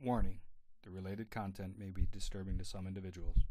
Warning, the related content may be disturbing to some individuals.